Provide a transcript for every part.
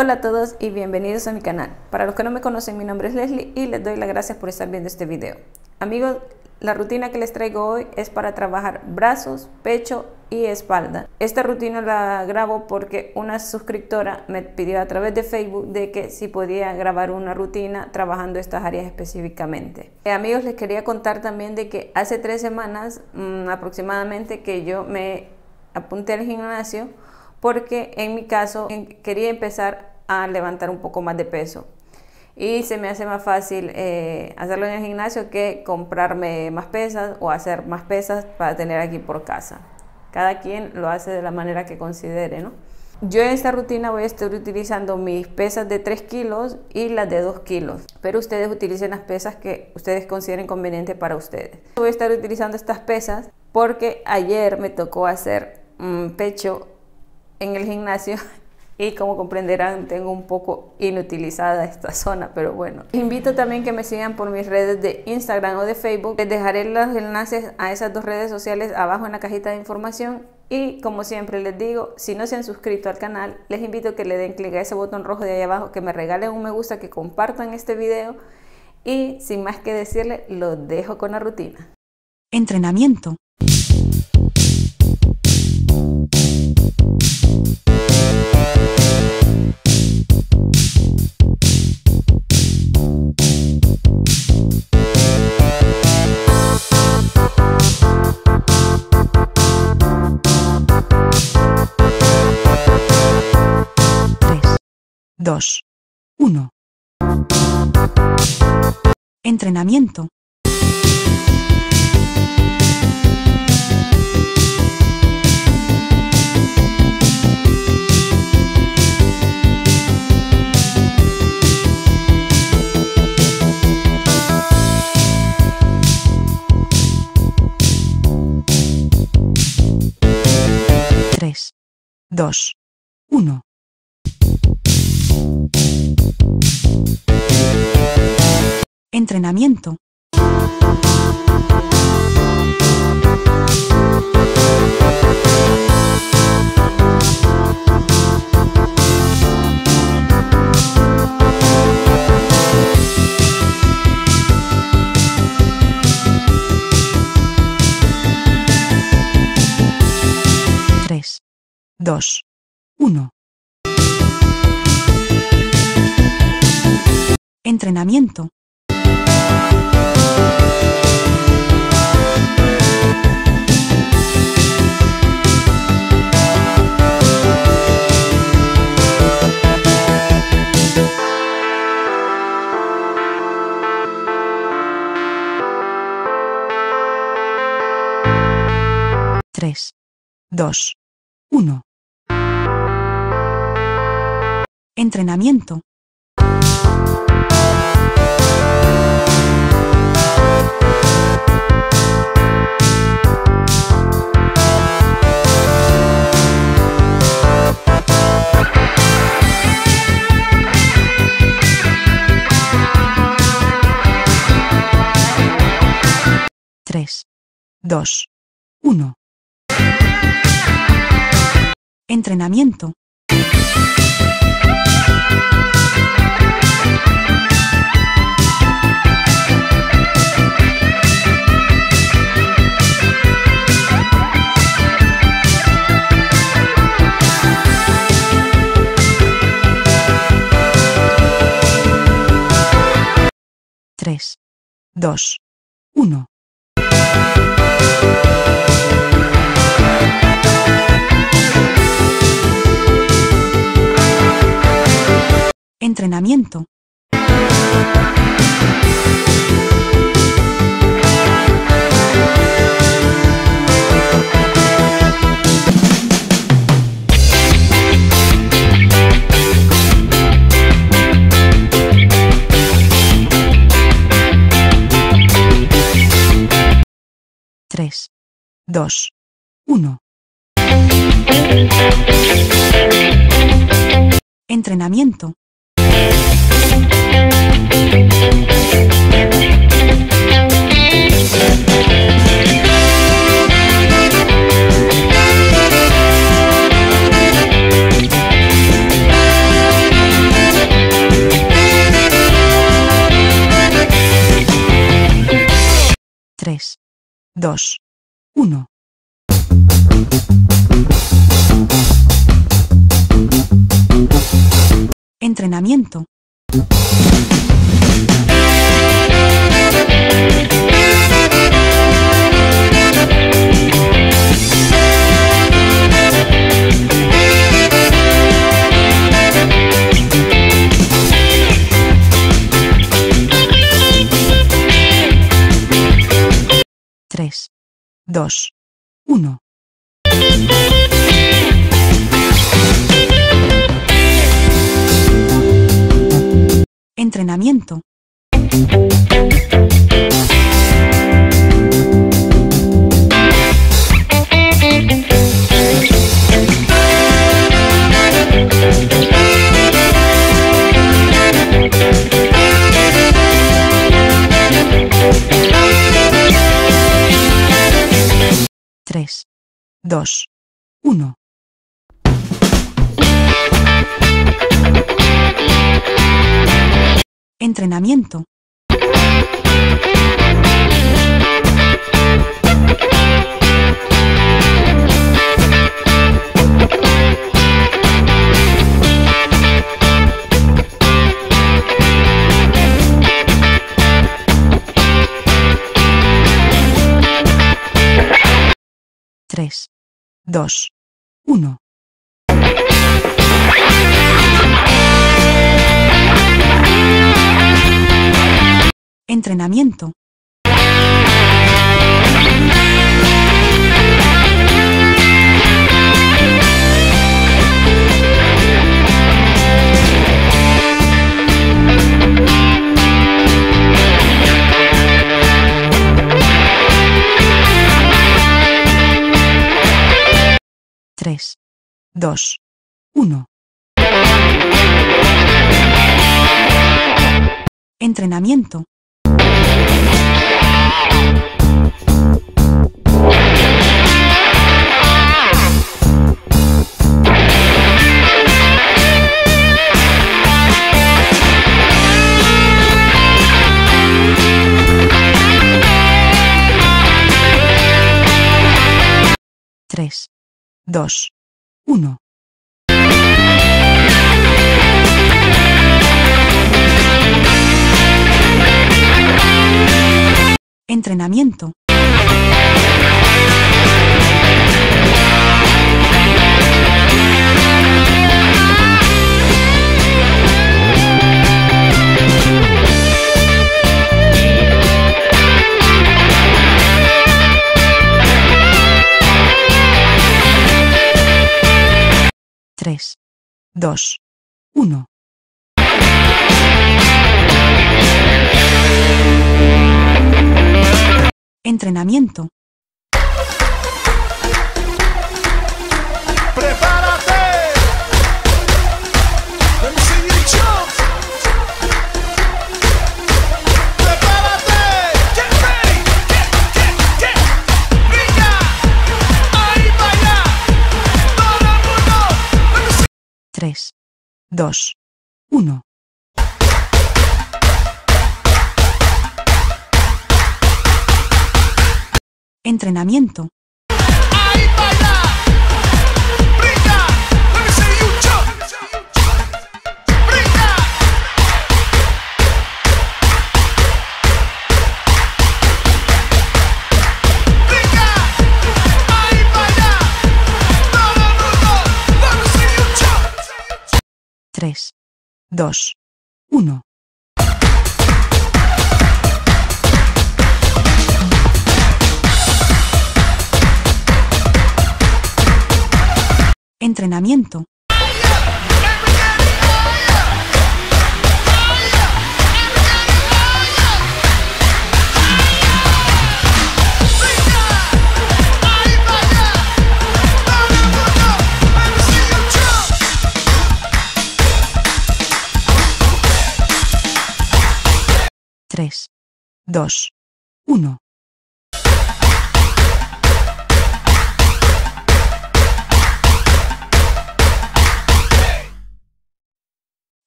Hola a todos y bienvenidos a mi canal. Para los que no me conocen, mi nombre es Leslie y les doy las gracias por estar viendo este video. Amigos, la rutina que les traigo hoy es para trabajar brazos, pecho y espalda. Esta rutina la grabo porque una suscriptora me pidió a través de Facebook de que si podía grabar una rutina trabajando estas áreas específicamente. Amigos, les quería contar también de que hace 3 semanas aproximadamente que yo me apunté al gimnasio porque en mi caso quería empezar a levantar un poco más de peso y se me hace más fácil hacerlo en el gimnasio que comprarme más pesas o hacer más pesas para tener aquí por casa. Cada quien lo hace de la manera que considere, ¿no? Yo en esta rutina voy a estar utilizando mis pesas de 3 kilos y las de 2 kilos, pero ustedes utilicen las pesas que ustedes consideren conveniente para ustedes. Voy a estar utilizando estas pesas porque ayer me tocó hacer pecho en el gimnasio y como comprenderán tengo un poco inutilizada esta zona, pero bueno. Invito también que me sigan por mis redes de Instagram o de Facebook. Les dejaré los enlaces a esas 2 redes sociales abajo en la cajita de información y como siempre les digo, si no se han suscrito al canal, les invito a que le den clic a ese botón rojo de ahí abajo, que me regalen un me gusta, que compartan este video y sin más que decirles, los dejo con la rutina. Entrenamiento. Uno. Entrenamiento. Tres, dos, uno. Entrenamiento. Tres, dos, uno. Entrenamiento. Tres, dos, uno. Entrenamiento. Tres, dos, uno. Entrenamiento. Tres, dos, uno. Entrenamiento. Tres, dos, uno. Entrenamiento. 2, 1. Entrenamiento. Tres, dos, uno. Entrenamiento. Tres, dos, uno. Entrenamiento. Tres, dos, uno. Entrenamiento. Tres, dos, uno. Entrenamiento. Tres, dos, uno. Entrenamiento. Tres, dos, uno. Entrenamiento. ¡Prepárate! Let me see you jump. ¡Prepárate! Get ready! Get. ¡Brilla! ¡Ahí va allá! ¡Todo el mundo! Let me see. 3, 2, 1. Entrenamiento. Tres, dos, uno. Entrenamiento. Tres, dos, uno.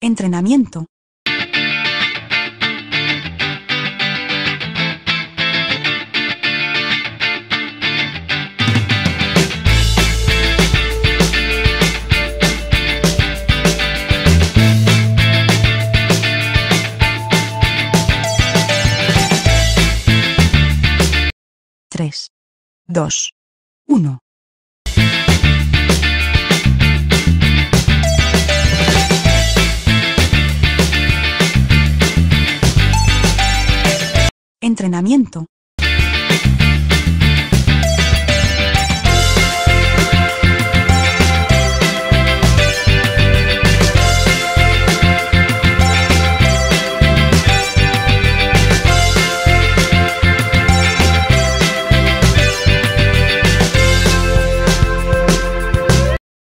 Entrenamiento. 2, 1. Entrenamiento.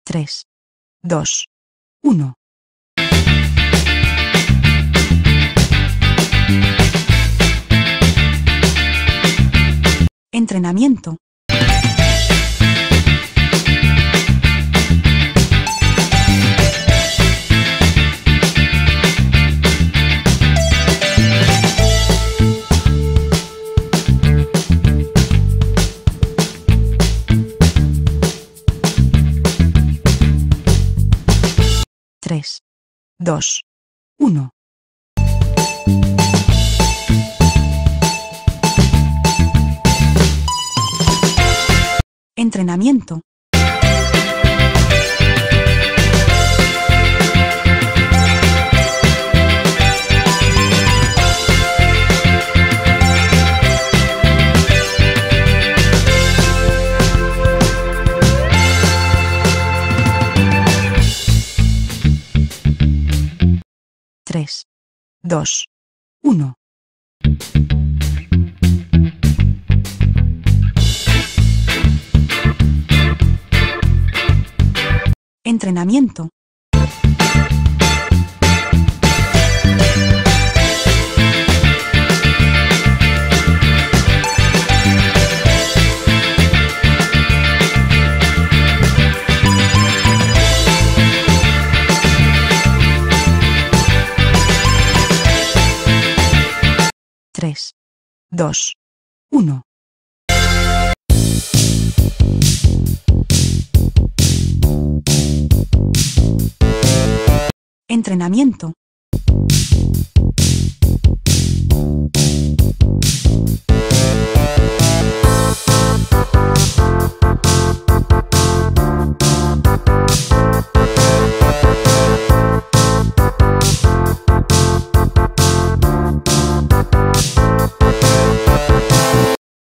Tres, dos, uno. Entrenamiento. Tres, dos, uno. Entrenamiento. Tres, dos, uno. Entrenamiento. Tres, dos, uno. Entrenamiento.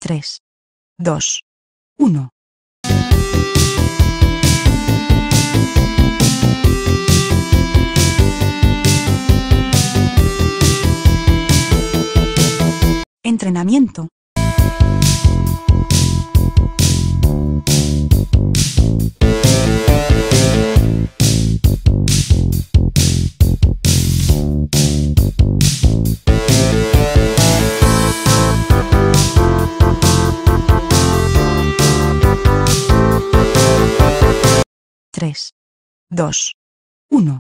Tres, dos, uno. Entrenamiento. Tres, dos, uno.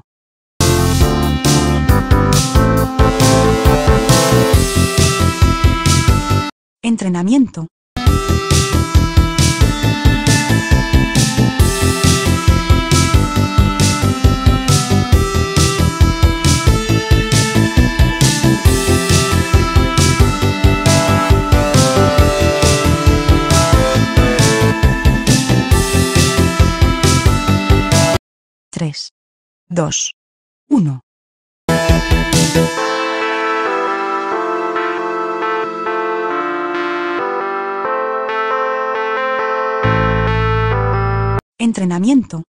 Entrenamiento. Tres, dos, uno. Entrenamiento.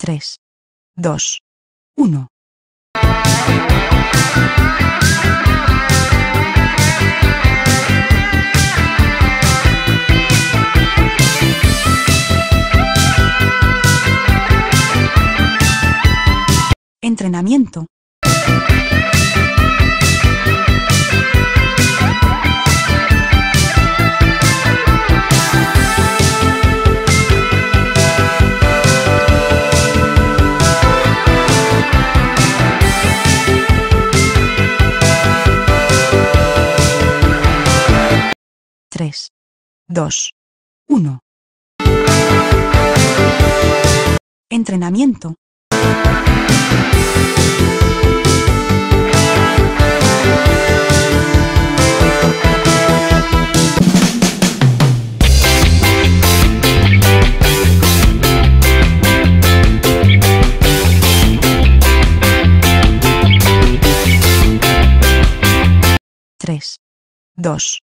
Tres, dos, uno. Entrenamiento. 2, 1. Entrenamiento. Tres, dos,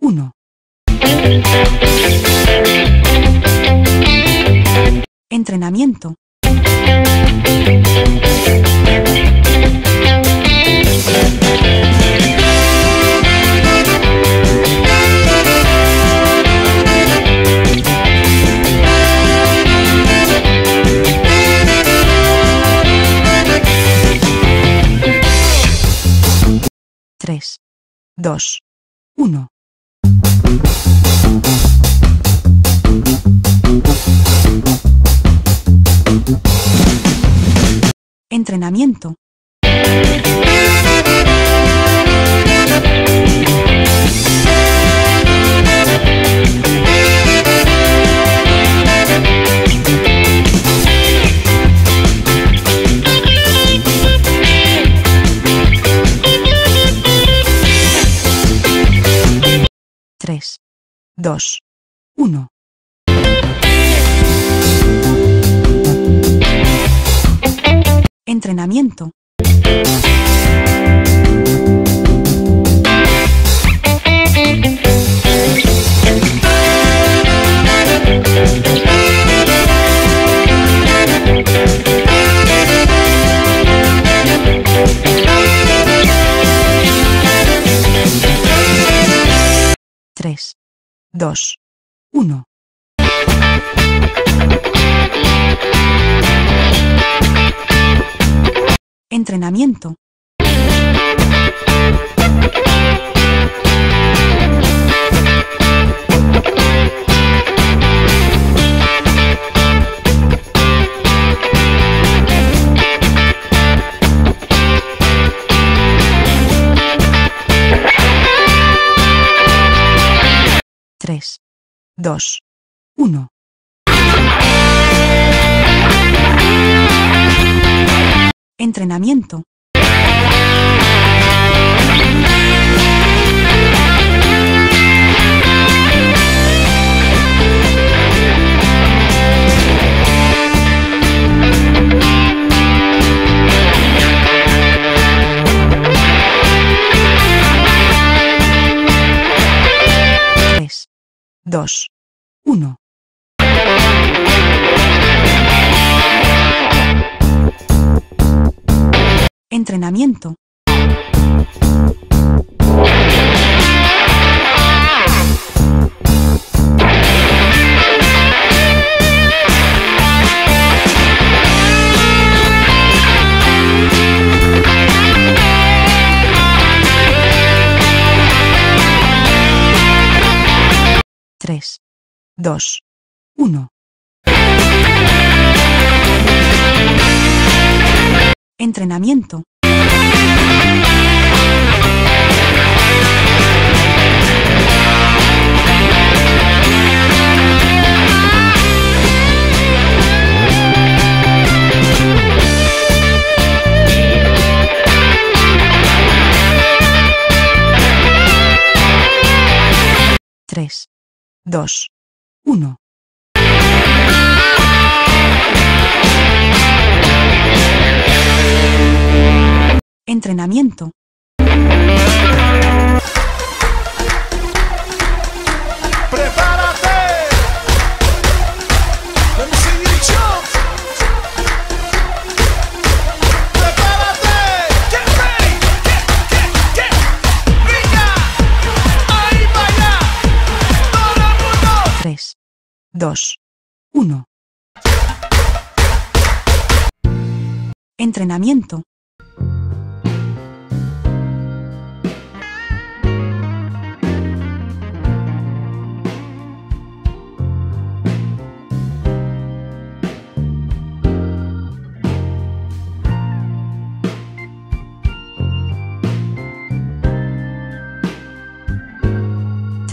uno. Entrenamiento. Tres, dos, uno. Entrenamiento. Tres, dos, uno. Entrenamiento. Tres, dos, uno. Entrenamiento. Tres, dos, uno. Entrenamiento. Tres, dos, uno. Entrenamiento. Tres, dos, uno. Entrenamiento. Tres, dos, uno. Entrenamiento. ¡Prepárate! Let me see you jump. ¡Prepárate! Get ready! Get. ¡Venga! ¡Ahí va ya! ¡Todo el mundo! 3, 2, 1. Entrenamiento.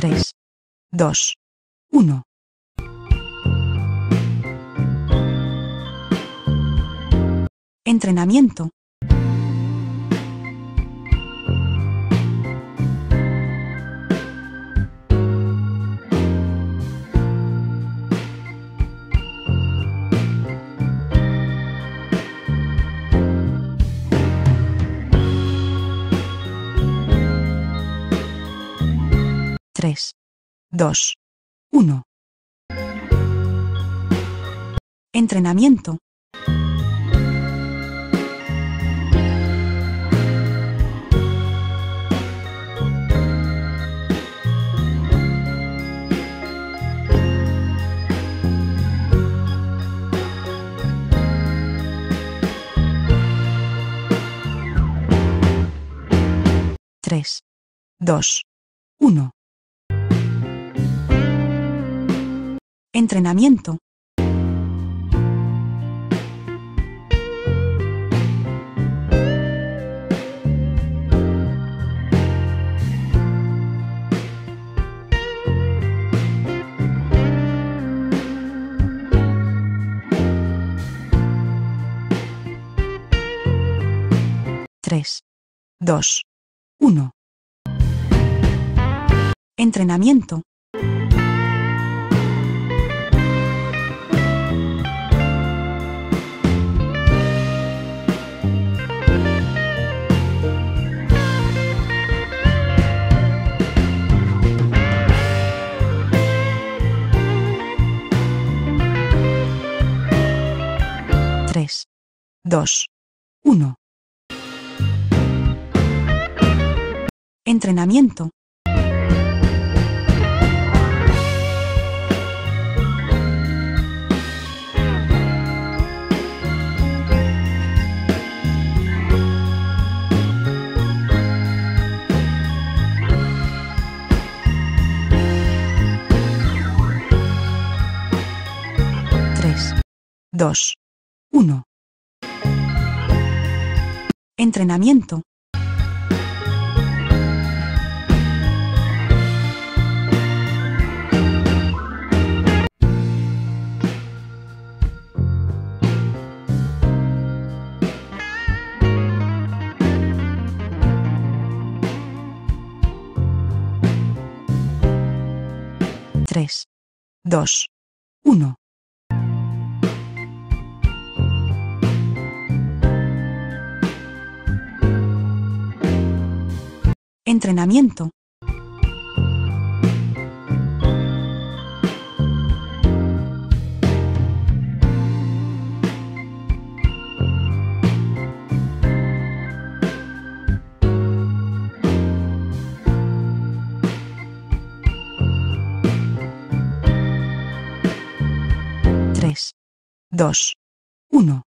Tres, dos, 1. Entrenamiento. Tres, dos, uno. Entrenamiento. Tres, dos, uno. Entrenamiento. Tres, dos, uno. Entrenamiento. Tres, dos, uno. Entrenamiento. Tres, dos, uno. Entrenamiento. Tres, dos, uno. Entrenamiento. Tres, dos, uno.